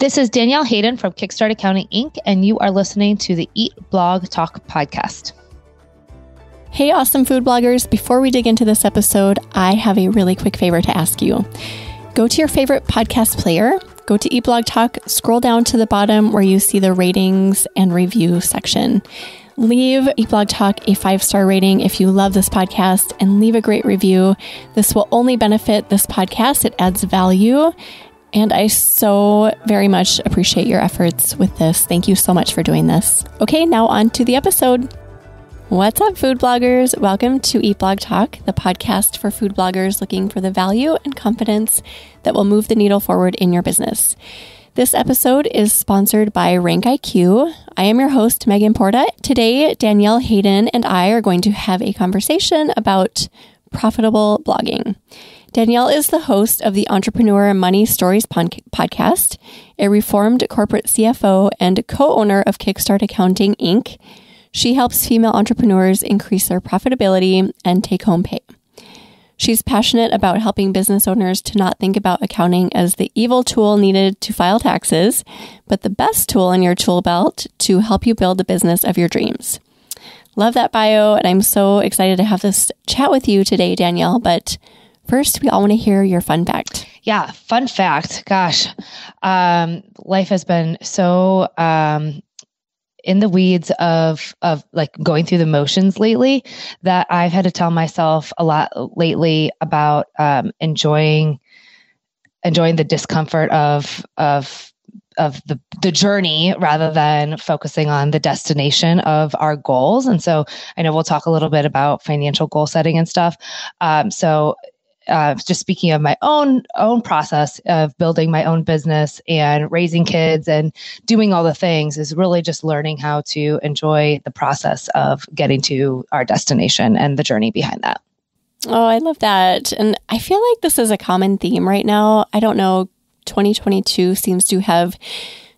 This is Danielle Hayden from Kickstart Accounting Inc., and you are listening to the Eat Blog Talk podcast. Hey, awesome food bloggers. Before we dig into this episode, I have a really quick favor to ask you. Go to your favorite podcast player, go to Eat Blog Talk, scroll down to the bottom where you see the ratings and review section. Leave Eat Blog Talk a 5-star rating if you love this podcast, and leave a great review. This will only benefit this podcast. It adds value, and I so very much appreciate your efforts with this. Thank you so much for doing this. Okay, now on to the episode. What's up, food bloggers? Welcome to Eat Blog Talk, the podcast for food bloggers looking for the value and confidence that will move the needle forward in your business. This episode is sponsored by Rank IQ. I am your host, Megan Porta. Today, Danielle Hayden and I are going to have a conversation about profitable blogging. Danielle is the host of the Entrepreneur Money Stories podcast, a reformed corporate CFO and co-owner of Kickstart Accounting Inc. She helps female entrepreneurs increase their profitability and take-home pay. She's passionate about helping business owners to not think about accounting as the evil tool needed to file taxes, but the best tool in your tool belt to help you build the business of your dreams. Love that bio, and I'm so excited to have this chat with you today, Danielle, but first, we all want to hear your fun fact. Yeah, fun fact. Gosh, life has been so in the weeds of like going through the motions lately, that I've had to tell myself a lot lately about enjoying the discomfort of the journey rather than focusing on the destination of our goals. And so I know we'll talk a little bit about financial goal setting and stuff. Just speaking of my own process of building my own business and raising kids and doing all the things, is really just learning how to enjoy the process of getting to our destination and the journey behind that. Oh, I love that. And I feel like this is a common theme right now. I don't know, 2022 seems to have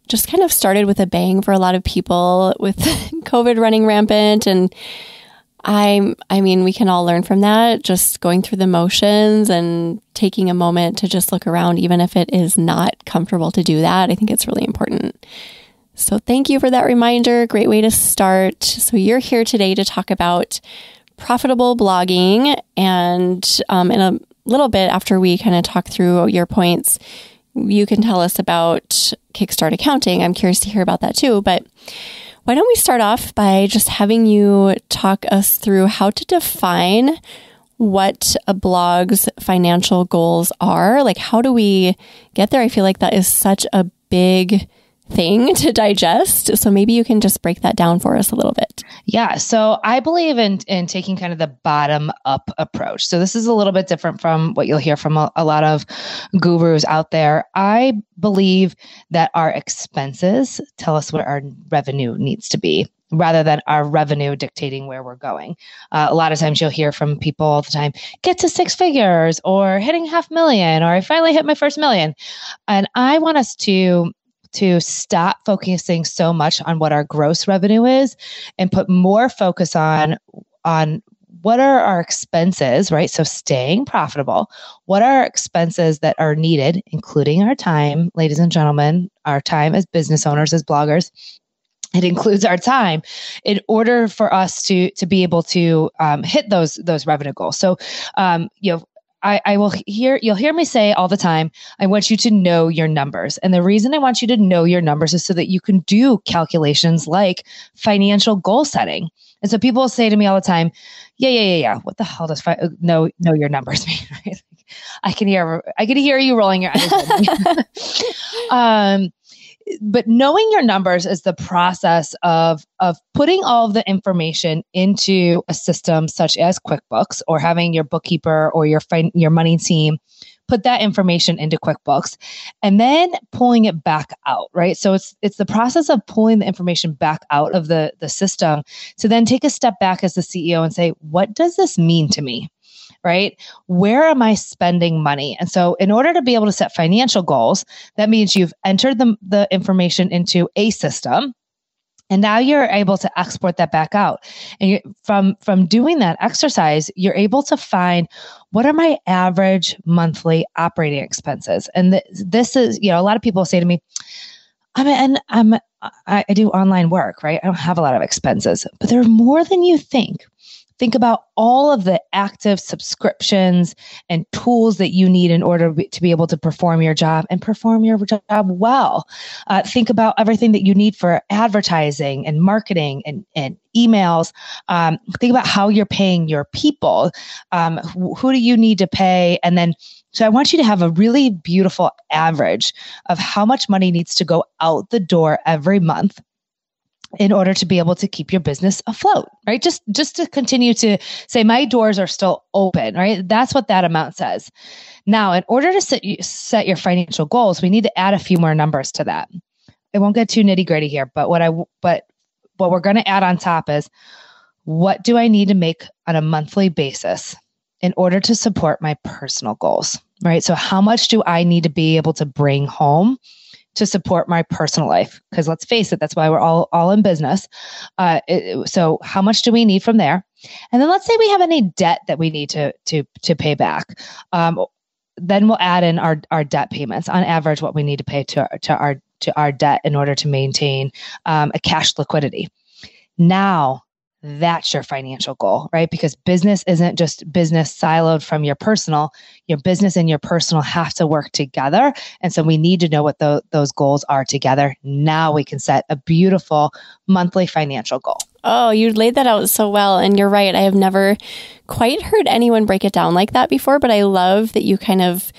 just kind of started with a bang for a lot of people, with COVID running rampant, and I mean, we can all learn from that, just going through the motions and taking a moment to just look around, even if it is not comfortable to do that. I think it's really important. So thank you for that reminder. Great way to start. So you're here today to talk about profitable blogging, and in a little bit after we kind of talk through your points, you can tell us about Kickstart Accounting. I'm curious to hear about that too, but why don't we start off by just having you talk us through how to define what a blog's financial goals are? Like, how do we get there? I feel like that is such a big thing to digest. So maybe you can just break that down for us a little bit. Yeah. So I believe in taking kind of the bottom up approach. So this is a little bit different from what you'll hear from a lot of gurus out there. I believe that our expenses tell us what our revenue needs to be, rather than our revenue dictating where we're going. A lot of times you'll hear from people all the time, get to 6 figures or hitting 500,000, or I finally hit my first million. And I want us to stop focusing so much on what our gross revenue is and put more focus on what are our expenses, right? So staying profitable. What are our expenses that are needed, including our time, ladies and gentlemen, our time as business owners, as bloggers. It includes our time in order for us to be able to hit those revenue goals. So, you'll hear me say all the time, I want you to know your numbers. And the reason I want you to know your numbers is so that you can do calculations like financial goal setting. And so people say to me all the time, yeah. What the hell does know your numbers mean? Right? I can hear you rolling your eyes. But knowing your numbers is the process of putting all of the information into a system such as QuickBooks, or having your bookkeeper or your money team put that information into QuickBooks and then pulling it back out, right? So it's the process of pulling the information back out of the system to then take a step back as the CEO and say, what does this mean to me? Right? Where am I spending money? And so in order to be able to set financial goals, that means you've entered the information into a system, and now you're able to export that back out. And from doing that exercise, you're able to find, what are my average monthly operating expenses? And this is, a lot of people say to me, I mean, and I do online work, right? I don't have a lot of expenses, but there are more than you think. Think about all of the active subscriptions and tools that you need in order to be able to perform your job and perform your job well. Think about everything that you need for advertising and marketing and emails. Think about how you're paying your people. Who do you need to pay? And then, so I want you to have a really beautiful average of how much money needs to go out the door every month in order to be able to keep your business afloat, right? Just to continue to say, my doors are still open, right? That's what that amount says. Now, in order to set your financial goals, we need to add a few more numbers to that. It won't get too nitty gritty here, but what we're going to add on top is, what do I need to make on a monthly basis in order to support my personal goals, right? So how much do I need to be able to bring home to support my personal life? Because let's face it, that's why we're all in business. So how much do we need from there? And then let's say we have any debt that we need to pay back. Then we'll add in our debt payments, on average, what we need to pay to our debt in order to maintain a cash liquidity. Now, that's your financial goal, right? Because business isn't just business siloed from your personal. Your business and your personal have to work together. And so we need to know what those goals are together. Now we can set a beautiful monthly financial goal. Oh, you laid that out so well. And you're right. I have never quite heard anyone break it down like that before, but I love that you kind of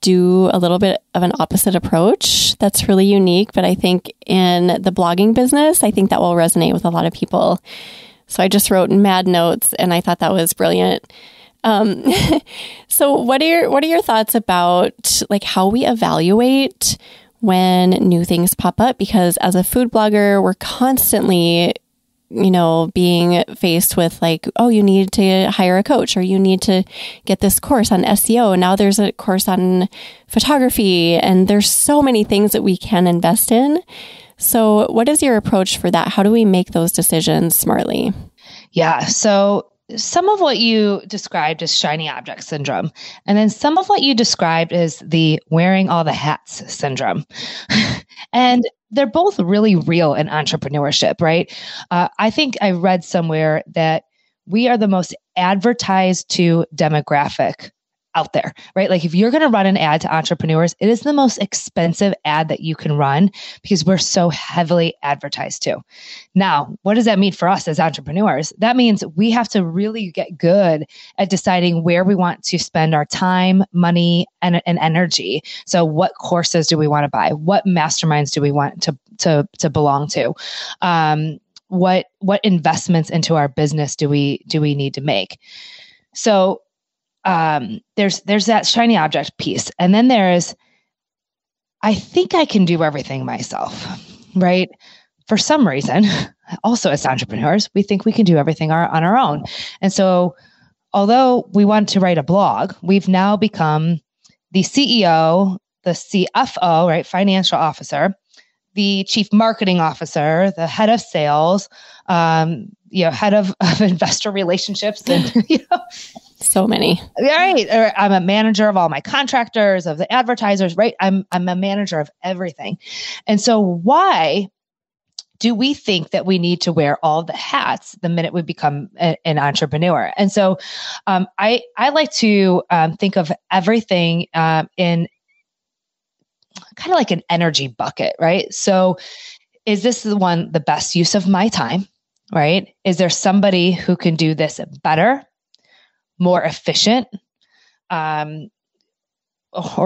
do a little bit of an opposite approach. That's really unique. But I think in the blogging business, I think that will resonate with a lot of people. So I just wrote mad notes and I thought that was brilliant. So what are your thoughts about like how we evaluate when new things pop up? Because as a food blogger, we're constantly, you know, being faced with like, oh, you need to hire a coach, or you need to get this course on SEO. Now there's a course on photography, and there's so many things that we can invest in. So what is your approach for that? How do we make those decisions smartly? Yeah. So some of what you described is shiny object syndrome. And then some of what you described is the wearing all the hats syndrome. And they're both really real in entrepreneurship, right? I think I read somewhere that we are the most advertised to demographic out there, right? Like if you're going to run an ad to entrepreneurs, it is the most expensive ad that you can run because we're so heavily advertised to. Now, what does that mean for us as entrepreneurs? That means we have to really get good at deciding where we want to spend our time, money, and energy. So what courses do we want to buy? What masterminds do we want to belong to? What investments into our business do we need to make? So there's that shiny object piece. And then there is, I think I can do everything myself, right? For some reason, also as entrepreneurs, we think we can do everything on our own. And so although we want to write a blog, we've now become the CEO, the CFO, right? Financial officer, the chief marketing officer, the head of sales, head of investor relationships, and so many. All right. I'm a manager of all my contractors, of the advertisers, right? I'm a manager of everything. And so why do we think that we need to wear all the hats the minute we become an entrepreneur? And so I like to think of everything in kind of like an energy bucket, right? So is this the best use of my time, right? Is there somebody who can do this better, more efficient, or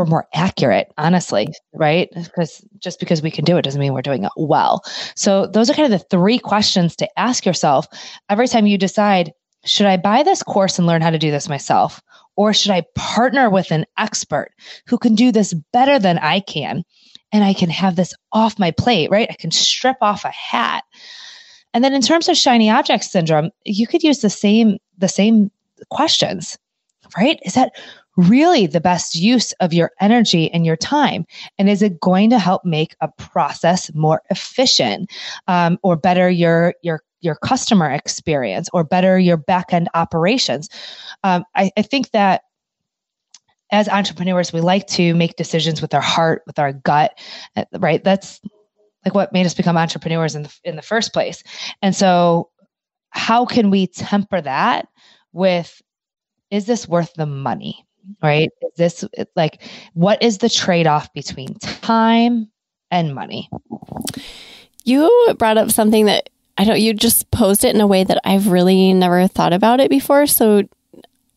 more accurate, honestly, right? Because just because we can do it doesn't mean we're doing it well. So those are kind of the three questions to ask yourself every time you decide, should I buy this course and learn how to do this myself? Or should I partner with an expert who can do this better than I can? And I can have this off my plate, right? I can strip off a hat. And then in terms of shiny object syndrome, you could use the same questions, right? Is that really the best use of your energy and your time? And is it going to help make a process more efficient, or better your customer experience, or better your back-end operations? I think that as entrepreneurs, we like to make decisions with our heart, with our gut, right? That's like what made us become entrepreneurs in the first place. And so how can we temper that with, is this worth the money, right? Is this like, what is the trade-off between time and money? You brought up something that you just posed it in a way that I've really never thought about it before. So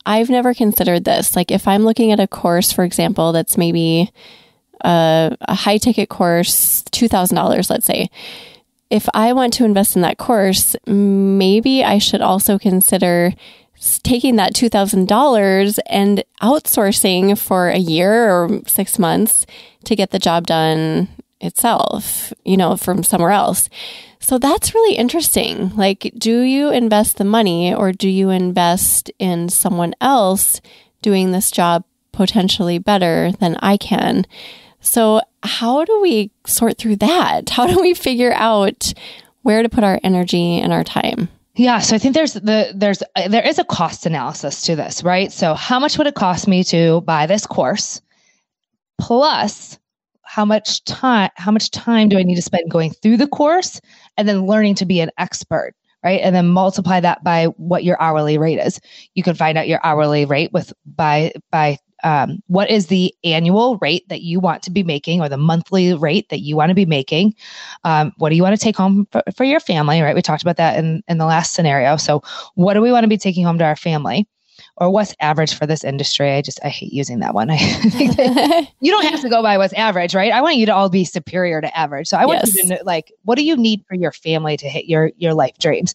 I've never considered this. Like if I'm looking at a course, for example, that's maybe a high ticket course, $2,000, let's say. If I want to invest in that course, maybe I should also consider taking that $2,000 and outsourcing for a year or 6 months to get the job done itself, you know, from somewhere else. So that's really interesting. Like, do you invest the money or do you invest in someone else doing this job potentially better than I can? So how do we sort through that? How do we figure out where to put our energy and our time? Yeah. So I think there is a cost analysis to this, right? So how much would it cost me to buy this course? Plus, how much time do I need to spend going through the course and then learning to be an expert, right? And then multiply that by what your hourly rate is. You can find out your hourly rate by what is the annual rate that you want to be making, or the monthly rate that you want to be making. What do you want to take home for your family, right? We talked about that in the last scenario. So what do we want to be taking home to our family? Or what's average for this industry? I hate using that one. You don't have to go by what's average, right? I want you to all be superior to average. So I want you to know, like, what do you need for your family to hit your life dreams?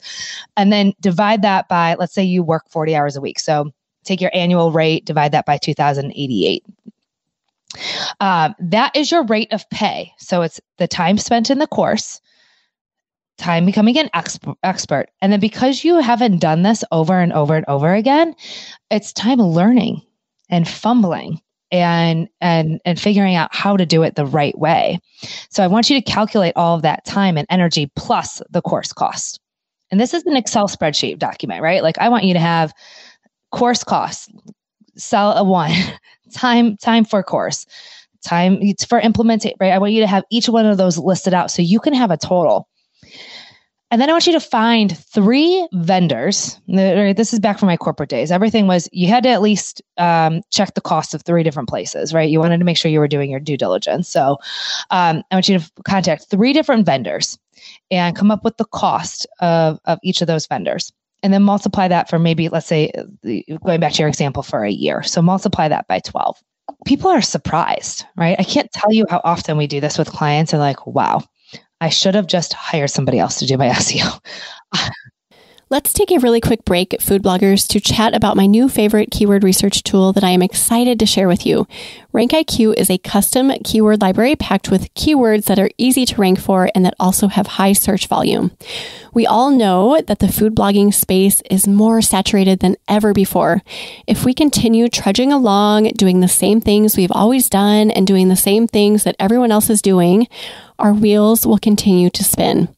And then divide that by, let's say you work 40 hours a week. So take your annual rate, divide that by 2,088. That is your rate of pay. So it's the time spent in the course, time becoming an expert. And then because you haven't done this over and over and over again, it's time learning and fumbling and figuring out how to do it the right way. So I want you to calculate all of that time and energy plus the course cost. And this is an Excel spreadsheet document, right? Like I want you to have course costs, cell 1, time for course, time for implementation, right? I want you to have each one of those listed out so you can have a total. And then I want you to find 3 vendors. This is back from my corporate days. Everything was, you had to at least check the cost of 3 different places, right? You wanted to make sure you were doing your due diligence. So I want you to contact 3 different vendors and come up with the cost of each of those vendors. And then multiply that for maybe, let's say, going back to your example, for a year. So multiply that by 12. People are surprised, right? I can't tell you how often we do this with clients and like, wow. I should have just hired somebody else to do my SEO. Let's take a really quick break, food bloggers, to chat about my new favorite keyword research tool that I am excited to share with you. Rank IQ is a custom keyword library packed with keywords that are easy to rank for and that also have high search volume. We all know that the food blogging space is more saturated than ever before. If we continue trudging along, doing the same things we've always done and doing the same things that everyone else is doing, our wheels will continue to spin.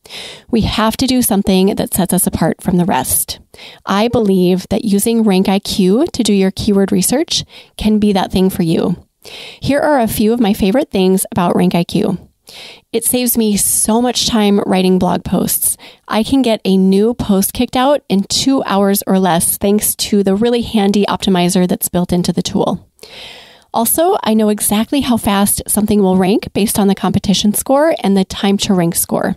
We have to do something that sets us apart from the rest. I believe that using Rank IQ to do your keyword research can be that thing for you. Here are a few of my favorite things about Rank IQ. It saves me so much time writing blog posts. I can get a new post kicked out in 2 hours or less thanks to the really handy optimizer that's built into the tool. Also, I know exactly how fast something will rank based on the competition score and the time to rank score.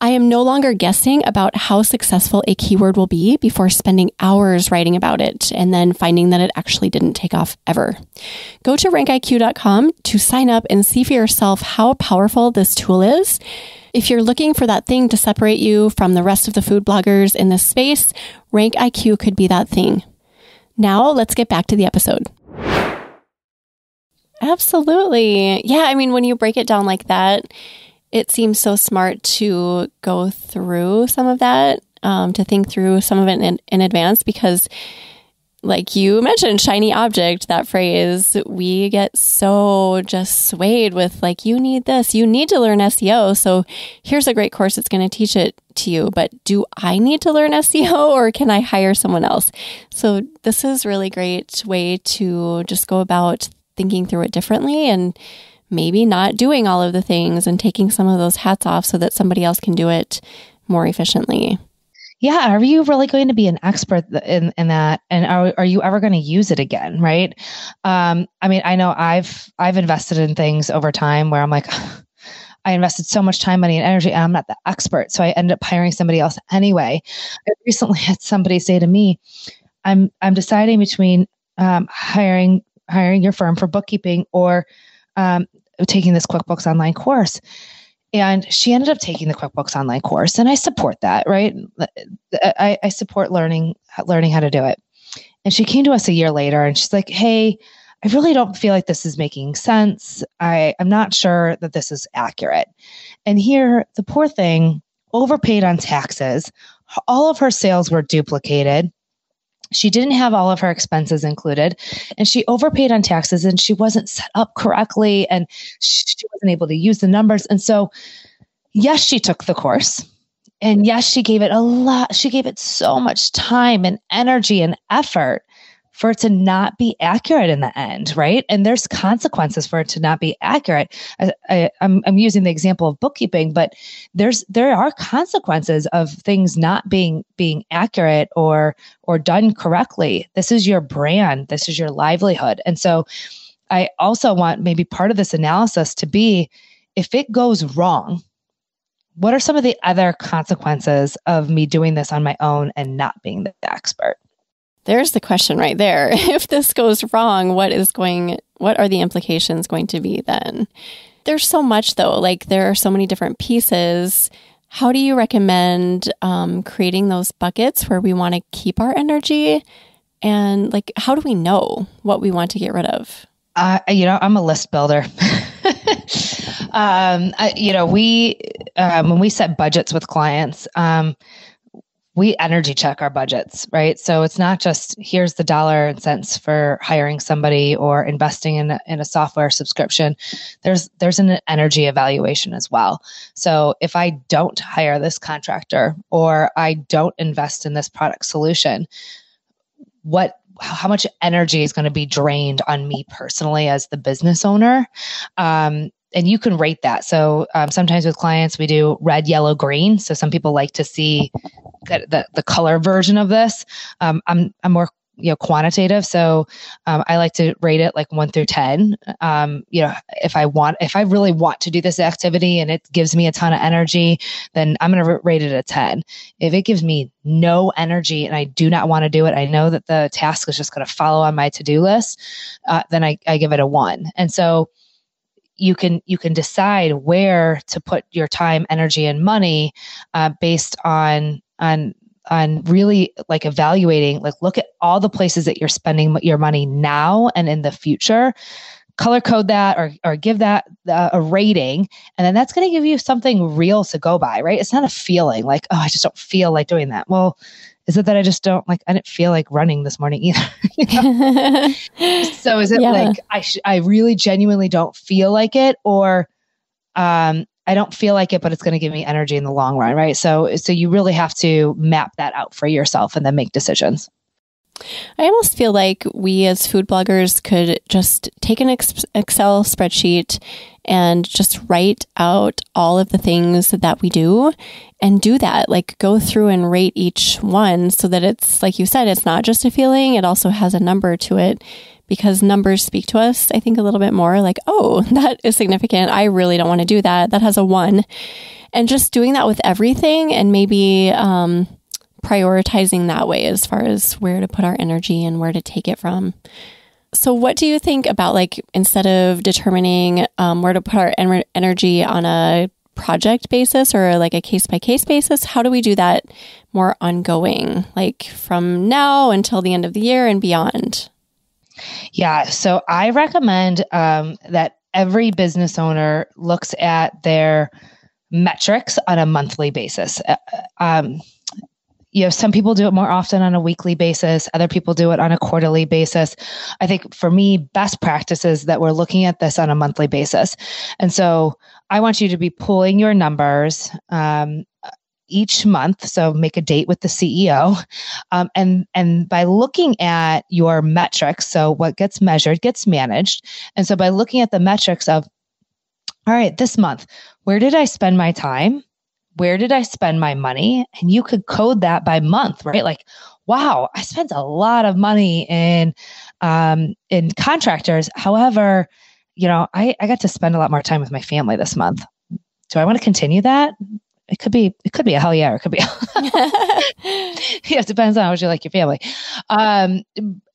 I am no longer guessing about how successful a keyword will be before spending hours writing about it and then finding that it actually didn't take off ever. Go to rankiq.com to sign up and see for yourself how powerful this tool is. If you're looking for that thing to separate you from the rest of the food bloggers in this space, Rank IQ could be that thing. Now let's get back to the episode. Absolutely. Yeah. I mean, when you break it down like that, it seems so smart to go through some of that, to think through some of it in advance, because like you mentioned, shiny object, that phrase, we get so just swayed with like, you need this, you need to learn SEO. So here's a great course that's going to teach it to you, but do I need to learn SEO or can I hire someone else? So this is a really great way to just go about thinking through it differently and maybe not doing all of the things and taking some of those hats off so that somebody else can do it more efficiently. Yeah. Are you really going to be an expert in that? And are you ever going to use it again? Right. I mean, I know I've invested in things over time where I'm like, I invested so much time, money, and energy, and I'm not the expert. So I end up hiring somebody else anyway. I recently had somebody say to me, I'm deciding between hiring your firm for bookkeeping or taking this QuickBooks online course. And she ended up taking the QuickBooks online course, and I support that, right? I support learning how to do it. And she came to us a year later, and she's like, "Hey, I really don't feel like this is making sense. I'm not sure that this is accurate." And here, the poor thing overpaid on taxes. All of her sales were duplicated. She didn't have all of her expenses included, and she overpaid on taxes, and she wasn't set up correctly, and she wasn't able to use the numbers. And so, yes, she took the course, and yes, she gave it a lot. She gave it so much time and energy and effort for it to not be accurate in the end, right? And there's consequences for it to not be accurate. I'm using the example of bookkeeping, but there are consequences of things not being accurate or done correctly. This is your brand. This is your livelihood. And so I also want maybe part of this analysis to be, if it goes wrong, what are some of the other consequences of me doing this on my own and not being the expert? There's the question right there. If this goes wrong, what are the implications going to be then? There's so much though, like there are so many different pieces. How do you recommend creating those buckets where we want to keep our energy? And like, how do we know what we want to get rid of? I'm a list builder. When we set budgets with clients, we energy check our budgets, right? So it's not just here's the dollar and cents for hiring somebody or investing in a software subscription. There's an energy evaluation as well. So if I don't hire this contractor or I don't invest in this product solution, how much energy is going to be drained on me personally as the business owner? And you can rate that. So sometimes with clients, we do red, yellow, green. So some people like to see the color version of this. I'm more quantitative. So I like to rate it like 1 through 10. If I really want to do this activity and it gives me a ton of energy, then I'm going to rate it a 10. If it gives me no energy and I do not want to do it, I know that the task is just going to follow on my to-do list, then I give it a 1. And so you can decide where to put your time, energy, and money based on really like evaluating, like look at all the places that you're spending your money now and in the future, color code that or give that a rating. And then that's going to give you something real to go by, right? It's not a feeling like, oh, I just don't feel like doing that. Well, is it that I just don't like, I didn't feel like running this morning either? So is it like, I really genuinely don't feel like it, or I don't feel like it, but it's going to give me energy in the long run, right? So you really have to map that out for yourself and then make decisions. I almost feel like we as food bloggers could just take an Excel spreadsheet and just write out all of the things that we do and do that, like go through and rate each one so that it's, like you said, it's not just a feeling. It also has a number to it, because numbers speak to us, I think, a little bit more like, oh, that is significant. I really don't want to do that. That has a 1. And just doing that with everything and maybe prioritizing that way as far as where to put our energy and where to take it from. So what do you think about, like, instead of determining where to put our energy on a project basis or like a case-by-case basis, how do we do that more ongoing, like from now until the end of the year and beyond? Yeah. So I recommend that every business owner looks at their metrics on a monthly basis. Some people do it more often on a weekly basis. Other people do it on a quarterly basis. I think for me, best practice is that we're looking at this on a monthly basis. And so I want you to be pulling your numbers each month. So make a date with the CEO. And by looking at your metrics, so what gets measured gets managed. And so by looking at the metrics of, all right, this month, where did I spend my time? Where did I spend my money? And you could code that by month, right? Like, wow, I spent a lot of money in contractors. However, you know, I got to spend a lot more time with my family this month. Do I want to continue that? It could be a hell yeah, or it could be it depends on how much you like your family.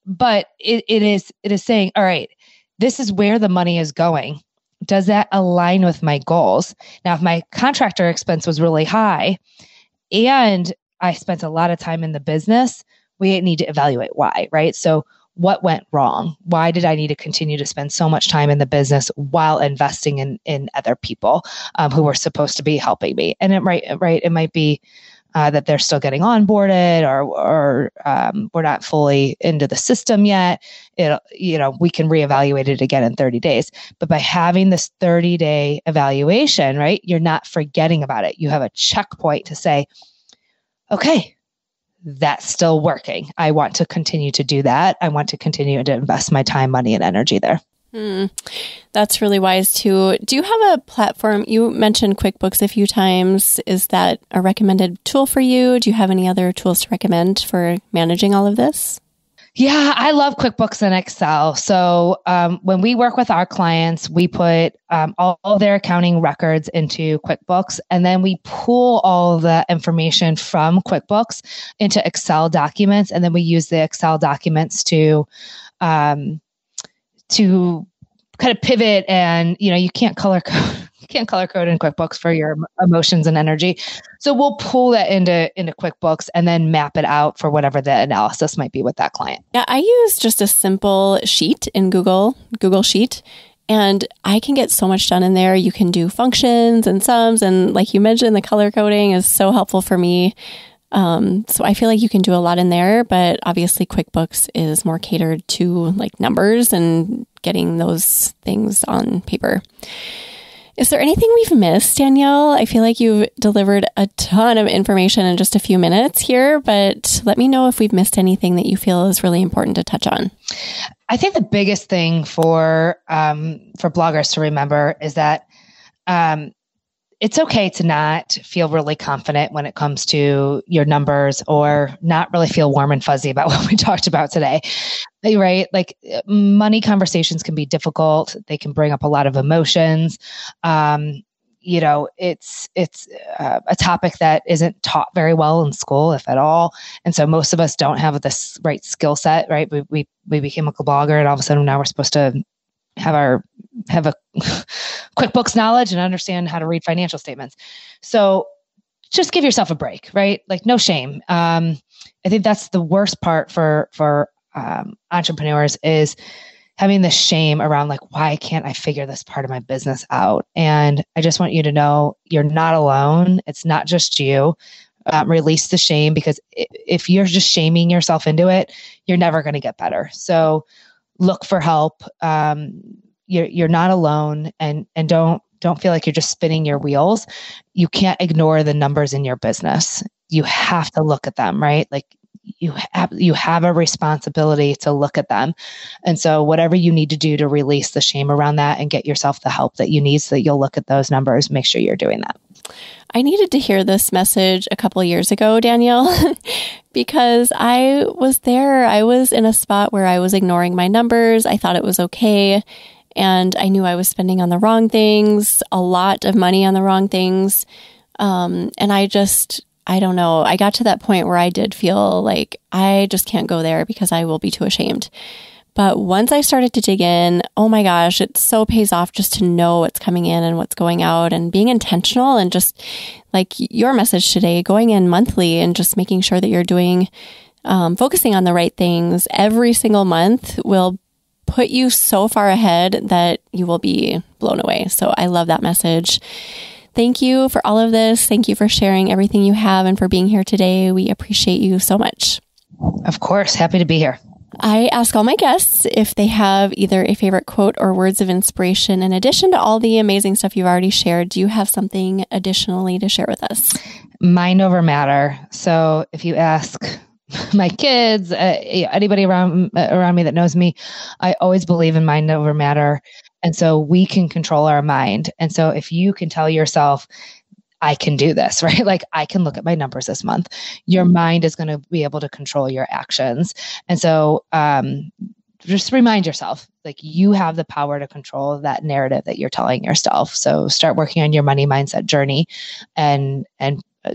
But it is saying, all right, this is where the money is going. Does that align with my goals? Now, if my contractor expense was really high and I spent a lot of time in the business, we need to evaluate why, right? So what went wrong? Why did I need to continue to spend so much time in the business while investing in other people who were supposed to be helping me? And it might be that they're still getting onboarded, or we're not fully into the system yet. We can reevaluate it again in 30 days. But by having this 30-day evaluation, right, you're not forgetting about it. You have a checkpoint to say, okay, that's still working. I want to continue to do that. I want to continue to invest my time, money, and energy there. That's really wise too. Do you have a platform? You mentioned QuickBooks a few times. Is that a recommended tool for you? Do you have any other tools to recommend for managing all of this? Yeah, I love QuickBooks and Excel. So when we work with our clients, we put all their accounting records into QuickBooks, and then we pull all the information from QuickBooks into Excel documents, and then we use the Excel documents to kind of pivot. And, you know, you can't color code. You can't color code in QuickBooks for your emotions and energy. So we'll pull that into QuickBooks and then map it out for whatever the analysis might be with that client. Yeah, I use just a simple sheet in Google Sheet, and I can get so much done in there. You can do functions and sums, and like you mentioned, the color coding is so helpful for me. So I feel like you can do a lot in there, but obviously QuickBooks is more catered to like numbers and getting those things on paper. Is there anything we've missed, Danielle? I feel like you've delivered a ton of information in just a few minutes here, but let me know if we've missed anything that you feel is really important to touch on. I think the biggest thing for bloggers to remember is that it's okay to not feel really confident when it comes to your numbers, or not really feel warm and fuzzy about what we talked about today, right? Like, money conversations can be difficult. They can bring up a lot of emotions. It's a topic that isn't taught very well in school, if at all. And so most of us don't have this right skill set, right? We became a blogger, and all of a sudden now we're supposed to have a QuickBooks knowledge and understand how to read financial statements. So just give yourself a break, right? Like, no shame. I think that's the worst part for entrepreneurs, is having the shame around, like, why can't I figure this part of my business out? And I just want you to know you're not alone. It's not just you. Release the shame, because if you're just shaming yourself into it, you're never going to get better. So look for help. You're not alone, and don't feel like you're just spinning your wheels. You can't ignore the numbers in your business. You have to look at them, right? Like, you have a responsibility to look at them. And so whatever you need to do to release the shame around that and get yourself the help that you need so that you'll look at those numbers, make sure you're doing that. I needed to hear this message a couple of years ago, Danielle, because I was there. I was in a spot where I was ignoring my numbers. I thought it was okay. And I knew I was spending on the wrong things, a lot of money on the wrong things. And I don't know. I got to that point where I did feel like I just can't go there because I will be too ashamed. But once I started to dig in, oh my gosh, it so pays off just to know what's coming in and what's going out, and being intentional, and just like your message today, going in monthly and just making sure that you're doing, focusing on the right things every single month will put you so far ahead that you will be blown away. So I love that message. Thank you for all of this. Thank you for sharing everything you have and for being here today. We appreciate you so much. Of course. Happy to be here. I ask all my guests if they have either a favorite quote or words of inspiration. In addition to all the amazing stuff you've already shared, do you have something additionally to share with us? mind over matter. So if you ask my kids, anybody around me that knows me, I always believe in mind over matter. And so we can control our mind. And so if you can tell yourself, I can do this, right? Like I can look at my numbers this month, your mind is going to be able to control your actions. And so just remind yourself, like you have the power to control that narrative that you're telling yourself. So start working on your money mindset journey and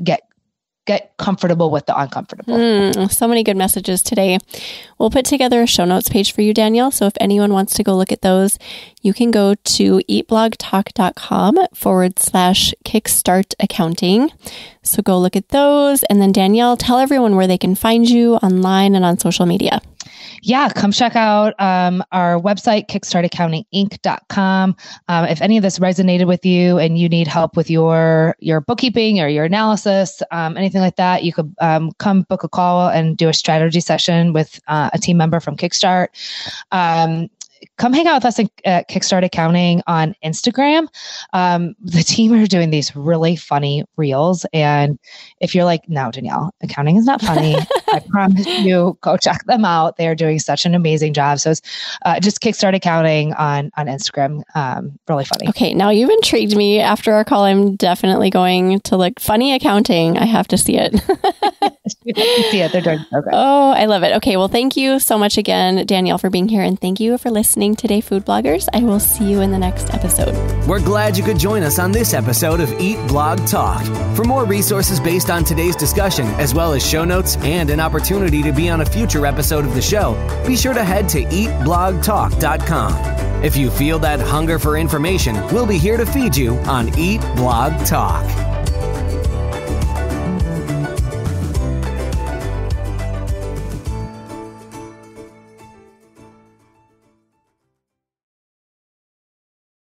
get comfortable with the uncomfortable. So many good messages today. We'll put together a show notes page for you, Danielle. So if anyone wants to go look at those, you can go to eatblogtalk.com/Kickstart Accounting. So go look at those. And then Danielle, tell everyone where they can find you online and on social media. Yeah, come check out our website, kickstartaccountinginc.com. If any of this resonated with you and you need help with your bookkeeping or your analysis, anything like that, you could come book a call and do a strategy session with a team member from Kickstart. Come hang out with us at Kickstart Accounting on Instagram. The team are doing these really funny reels. And if you're like, no, Danielle, accounting is not funny, I promise you, go check them out. They are doing such an amazing job. So it's just Kickstart Accounting on Instagram. Really funny. Okay. Now you've intrigued me. After our call, I'm definitely going to look funny accounting. I have to see it. You can see it. They're doing so good. Oh, I love it. Okay. Well, thank you so much again, Danielle, for being here. And thank you for listening today, food bloggers. I will see you in the next episode. We're glad you could join us on this episode of Eat Blog Talk. For more resources based on today's discussion, as well as show notes and an opportunity to be on a future episode of the show, be sure to head to eatblogtalk.com. If you feel that hunger for information, we'll be here to feed you on Eat Blog Talk.